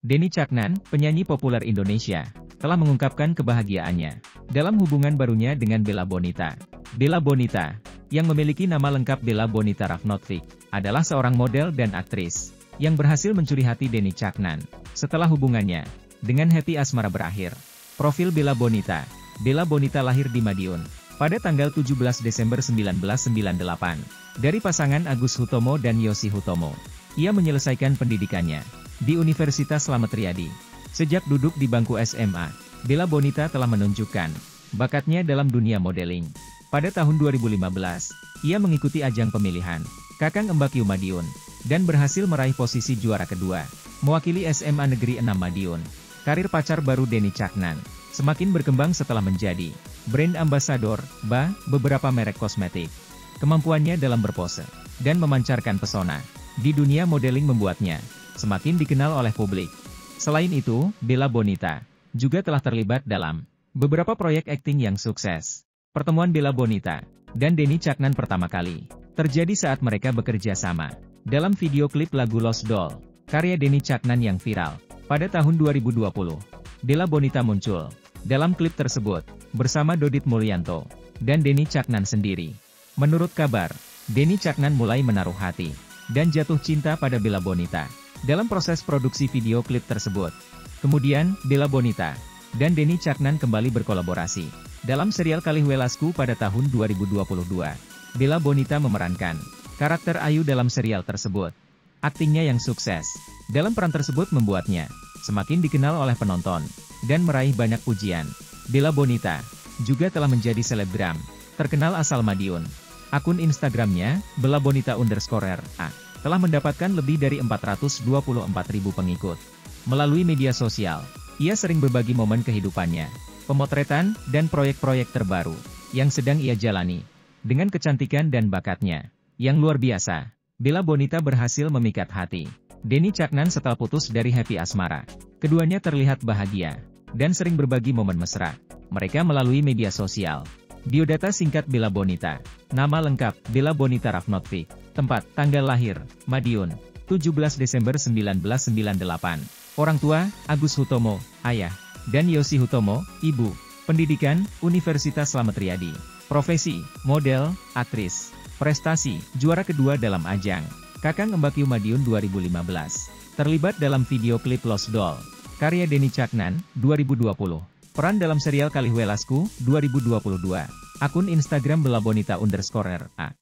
Denny Caknan, penyanyi populer Indonesia, telah mengungkapkan kebahagiaannya dalam hubungan barunya dengan Bella Bonita. Bella Bonita, yang memiliki nama lengkap Bella Bonita Rafnotvik, adalah seorang model dan aktris yang berhasil mencuri hati Denny Caknan. Setelah hubungannya dengan Happy Asmara berakhir. Profil Bella Bonita. Bella Bonita lahir di Madiun pada tanggal 17 Desember 1998 dari pasangan Agus Hutomo dan Yosi Hutomo. Ia menyelesaikan pendidikannya di Universitas Slamet Riyadi. Sejak duduk di bangku SMA, Bella Bonita telah menunjukkan bakatnya dalam dunia modeling. Pada tahun 2015, ia mengikuti ajang pemilihan Kakang Mbakyu Madiun dan berhasil meraih posisi juara kedua, mewakili SMA Negeri 6 Madiun. Karir pacar baru Denny Caknan semakin berkembang setelah menjadi brand ambassador beberapa merek kosmetik. Kemampuannya dalam berpose dan memancarkan pesona di dunia modeling membuatnya semakin dikenal oleh publik. Selain itu, Bella Bonita juga telah terlibat dalam beberapa proyek akting yang sukses. Pertemuan Bella Bonita dan Denny Caknan pertama kali terjadi saat mereka bekerja sama dalam video klip lagu Lost Doll, karya Denny Caknan yang viral pada tahun 2020. Bella Bonita muncul dalam klip tersebut bersama Dodit Mulyanto dan Denny Caknan sendiri. Menurut kabar, Denny Caknan mulai menaruh hati dan jatuh cinta pada Bella Bonita dalam proses produksi video klip tersebut. Kemudian, Bella Bonita dan Denny Caknan kembali berkolaborasi dalam serial Kaliwelasku pada tahun 2022. Bella Bonita memerankan karakter Ayu dalam serial tersebut. Aktingnya yang sukses dalam peran tersebut membuatnya semakin dikenal oleh penonton dan meraih banyak pujian. Bella Bonita juga telah menjadi selebgram terkenal asal Madiun. Akun Instagramnya, Bella Bonita _RA, telah mendapatkan lebih dari 424.000 pengikut. Melalui media sosial, ia sering berbagi momen kehidupannya, pemotretan, dan proyek-proyek terbaru yang sedang ia jalani. Dengan kecantikan dan bakatnya yang luar biasa, Bella Bonita berhasil memikat hati Denny Caknan setelah putus dari Happy Asmara. Keduanya terlihat bahagia dan sering berbagi momen mesra mereka melalui media sosial. Biodata singkat Bella Bonita. Nama lengkap Bella Bonita Rafnotfiq. Tempat, tanggal lahir, Madiun, 17 Desember 1998. Orang tua, Agus Hutomo, ayah, dan Yosi Hutomo, ibu. Pendidikan, Universitas Slamet Riyadi. Profesi, model, aktris. Prestasi, juara kedua dalam ajang Kakang Mbakyu Madiun 2015. Terlibat dalam video klip Lost Doll, karya Denny Caknan, 2020. Peran dalam serial Kaliwelasku 2022. Akun Instagram Bella Bonita _RA.